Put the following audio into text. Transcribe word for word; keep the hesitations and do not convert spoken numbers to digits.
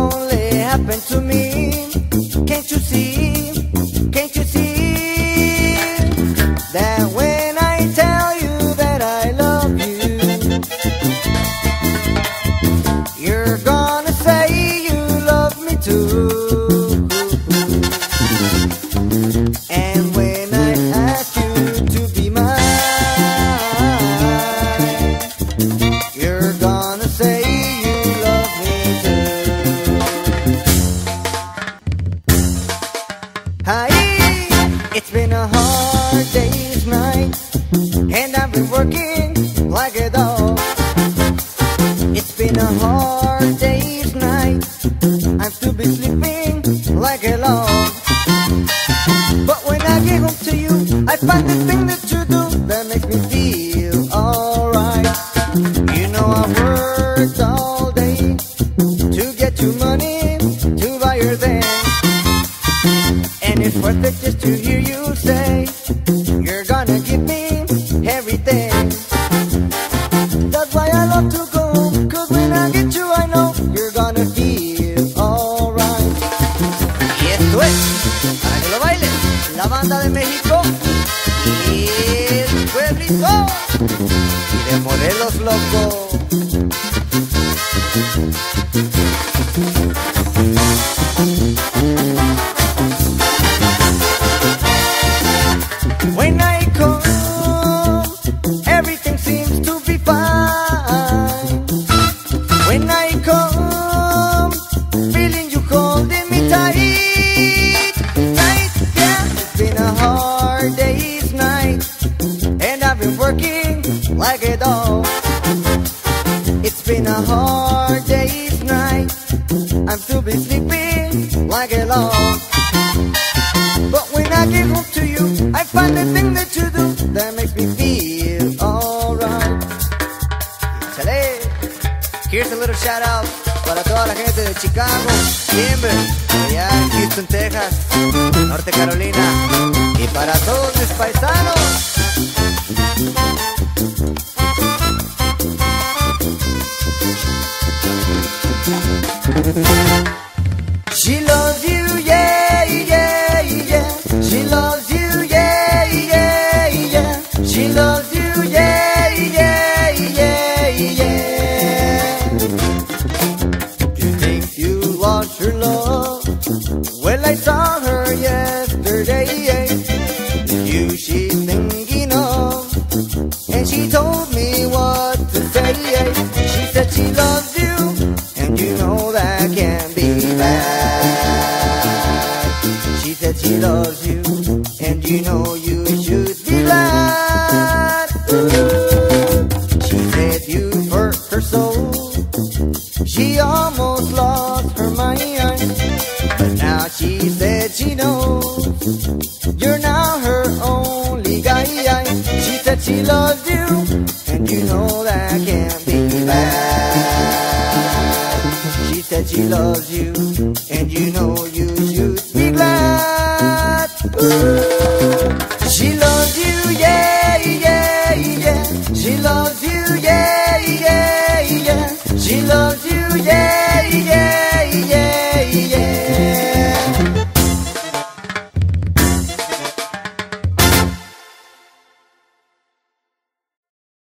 only happened to me. Can't you see? Can't you see that when I tell you that I love you, you're gonna say you love me too. And when I ask you to be mine, you're gonna say you love me too. Hi, it's been a hard day's night, and I've been working like a dog. It's been a hard day's night, I'm still be sleeping like a log. But when I get home to you, I find the thing that you do that makes me feel alright. You know I worked all day to get you money to buy your things, and it's worth it just to hear you say you're gonna give me everything. That's why I love to go home, 'cause when I get you I know you're gonna feel alright. Y esto es para que lo bailen la banda de México y El Pueblito y de Morelos, loco. When I come, everything seems to be fine. When I come, feeling you holding me tight, tight, yeah. It's been a hard day's night, and I've been working like a dog. It's been a hard day's night, I'm still be sleeping like a log. But when I get home to you, I find the thing that you do that makes me feel alright. Chale. Here's a little shout out para toda la gente de Chicago, Denver, allá en Houston, Texas, Norte Carolina, y para todos mis paisanos. She loves you, yeah, yeah, yeah. She loves you, yeah, yeah, yeah. She loves you, yeah, yeah, yeah, yeah. You think you lost your love? Well, I saw her yesterday. You she's thinking of, and she told me what to say. She said she loves you, and you know that can't be bad. She said she loves you, and you know you should be glad. Ooh. She said you hurt her soul, she almost lost her mind, but now she said she knows you're now her only guy. She said she loves you, and you know that can't be bad. She said she loves you, and you know you should be glad. Ooh. She loves you, yeah, yeah, yeah. She loves you, yeah, yeah, yeah. She loves